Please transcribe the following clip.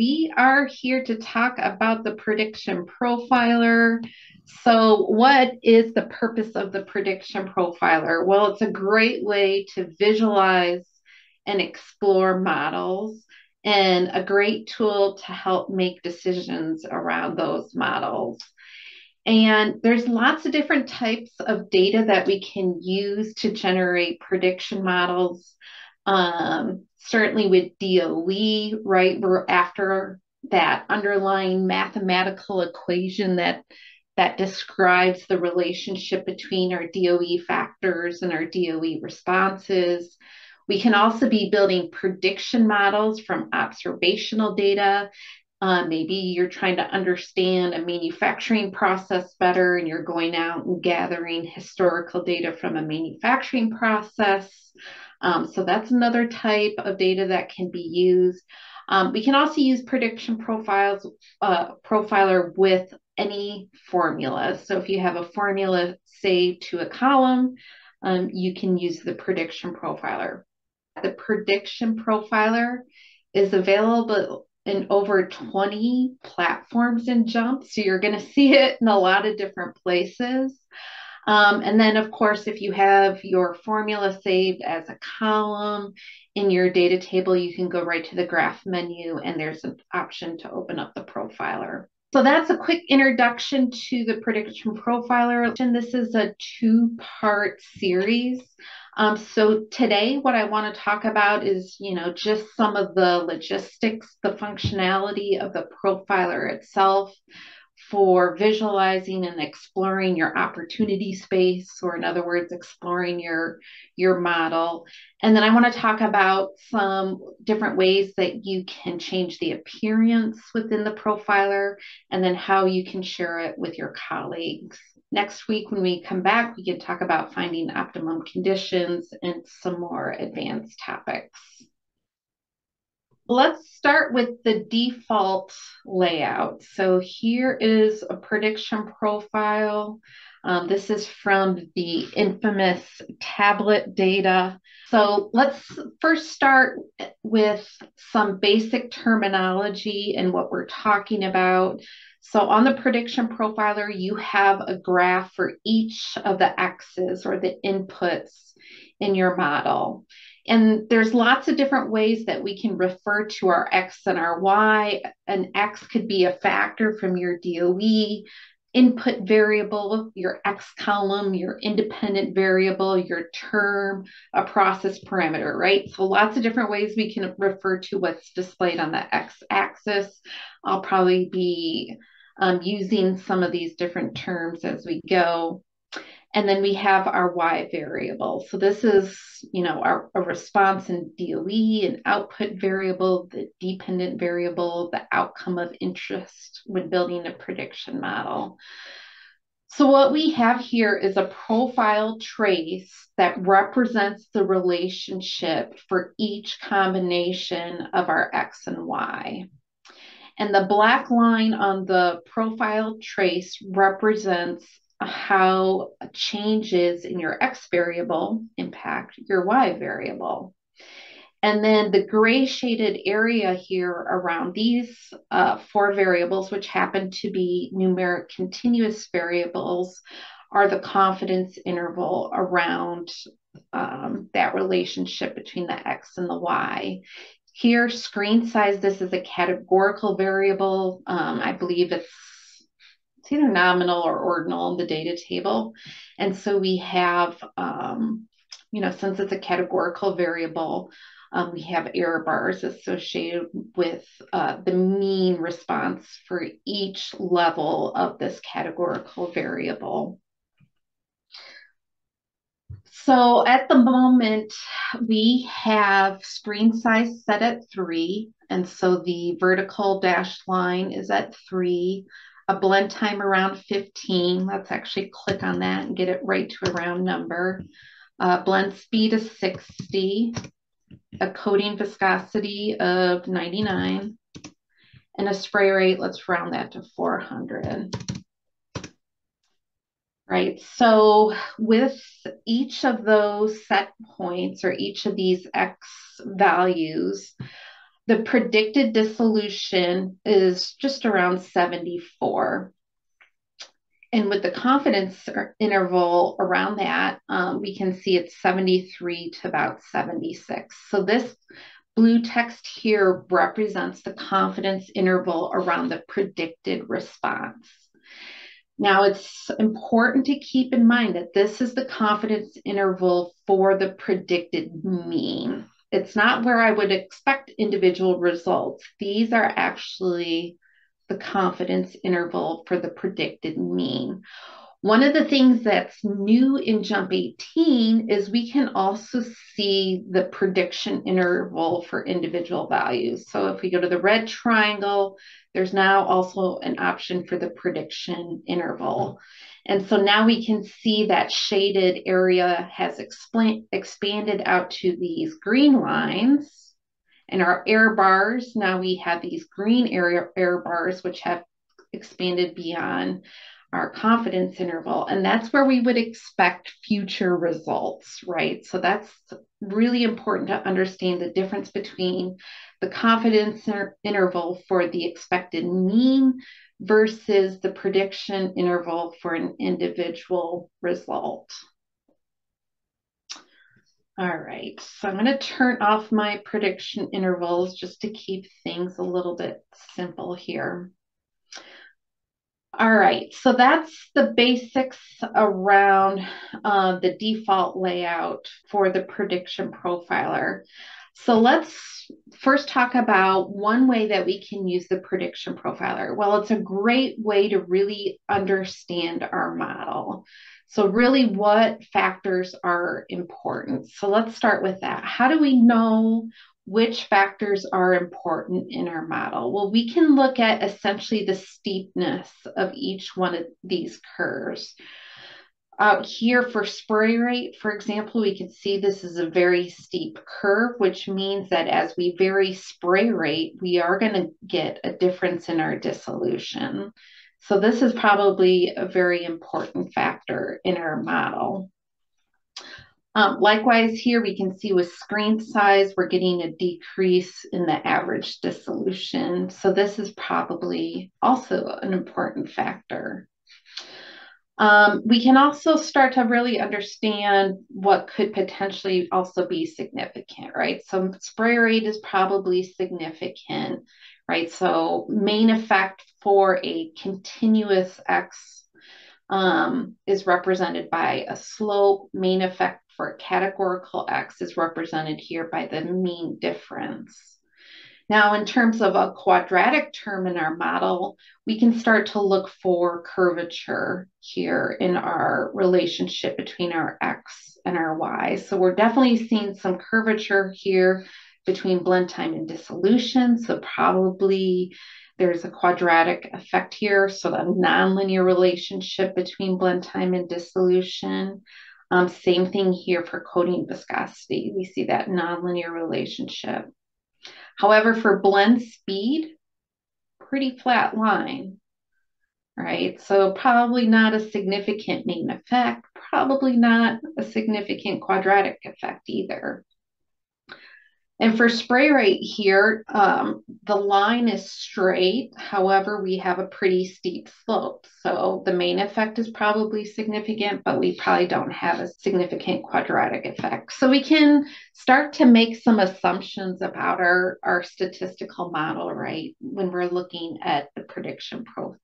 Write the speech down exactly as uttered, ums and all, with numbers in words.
we are here to talk about the Prediction Profiler. So what is the purpose of the Prediction Profiler? Well, it's a great way to visualize and explore models and a great tool to help make decisions around those models. And there's lots of different types of data that we can use to generate prediction models. Um, certainly with D O E, right, we're after that underlying mathematical equation that that describes the relationship between our D O E factors and our D O E responses. We can also be building prediction models from observational data. Uh, maybe you're trying to understand a manufacturing process better and you're going out and gathering historical data from a manufacturing process. Um, so that's another type of data that can be used. Um, we can also use prediction profiles, uh, profiler with any formula. So if you have a formula saved to a column, um, you can use the prediction profiler. The prediction profiler is available in over twenty platforms in JUMP. So you're going to see it in a lot of different places. Um, and then, of course, if you have your formula saved as a column in your data table, you can go right to the graph menu and there's an option to open up the profiler. So that's a quick introduction to the Prediction Profiler. And this is a two-part series. Um, so today, what I want to talk about is, you know, just some of the logistics, the functionality of the profiler itself for visualizing and exploring your opportunity space, or in other words, exploring your, your model. And then I want to talk about some different ways that you can change the appearance within the profiler, and then how you can share it with your colleagues. Next week, when we come back, we can talk about finding optimum conditions and some more advanced topics. Let's start with the default layout. So here is a prediction profile. Um, this is from the infamous tablet data. So let's first start with some basic terminology and what we're talking about. So on the prediction profiler, you have a graph for each of the X's or the inputs in your model. And there's lots of different ways that we can refer to our X and our Y. An X could be a factor from your D O E input variable, your X column, your independent variable, your term, a process parameter, right? So lots of different ways we can refer to what's displayed on the X-axis. I'll probably be um, using some of these different terms as we go. And then we have our Y variable. So this is, you know, our a response in D O E, an output variable, the dependent variable, the outcome of interest when building a prediction model. So what we have here is a profile trace that represents the relationship for each combination of our X and Y. And the black line on the profile trace represents how changes in your X variable impact your Y variable. And then the gray shaded area here around these uh, four variables, which happen to be numeric continuous variables, are the confidence interval around um, that relationship between the X and the Y. Here, screen size, this is a categorical variable. Um, I believe it's It's either nominal or ordinal in the data table. And so we have, um, you know, since it's a categorical variable, um, we have error bars associated with uh, the mean response for each level of this categorical variable. So at the moment, we have screen size set at three. And so the vertical dashed line is at three. A blend time around fifteen. Let's actually click on that and get it right to a round number. Uh, blend speed is sixty, a coating viscosity of ninety-nine, and a spray rate, let's round that to four hundred. Right, so with each of those set points or each of these X values, The predicted dissolution is just around seventy-four. And with the confidence interval around that, um, we can see it's seventy-three to about seventy-six. So this blue text here represents the confidence interval around the predicted response. Now, it's important to keep in mind that this is the confidence interval for the predicted mean. It's not where I would expect individual results. These are actually the confidence interval for the predicted mean. One of the things that's new in JUMP eighteen is we can also see the prediction interval for individual values. So if we go to the red triangle, there's now also an option for the prediction interval. And so now we can see that shaded area has expand, expanded out to these green lines. And our error bars, now we have these green area error bars, which have expanded beyond our confidence interval. And that's where we would expect future results, right? So that's really important to understand the difference between the confidence inter- interval for the expected mean versus the prediction interval for an individual result. All right, so I'm gonna turn off my prediction intervals just to keep things a little bit simple here. All right, so that's the basics around uh, the default layout for the prediction profiler. So let's first talk about one way that we can use the prediction profiler. Well, it's a great way to really understand our model. So really, what factors are important? So let's start with that. How do we know which factors are important in our model? Well, we can look at essentially the steepness of each one of these curves. Out here for spray rate, for example, we can see this is a very steep curve, which means that as we vary spray rate, we are going to get a difference in our dissolution. So this is probably a very important factor in our model. Um, likewise, here we can see with screen size, we're getting a decrease in the average dissolution. So this is probably also an important factor. Um, we can also start to really understand what could potentially also be significant, right? So spray rate is probably significant, right? So main effect for a continuous X um, is represented by a slope. Main effect for categorical X is represented here by the mean difference. Now, in terms of a quadratic term in our model, we can start to look for curvature here in our relationship between our X and our Y. So we're definitely seeing some curvature here between blend time and dissolution. So probably there's a quadratic effect here. So the nonlinear relationship between blend time and dissolution. Um, same thing here for coating viscosity. We see that nonlinear relationship. However, for blend speed, pretty flat line, right? So probably not a significant main effect, probably not a significant quadratic effect either. And for spray rate here, um, the line is straight. However, we have a pretty steep slope. So the main effect is probably significant, but we probably don't have a significant quadratic effect. So we can start to make some assumptions about our, our statistical model, right, when we're looking at the prediction prof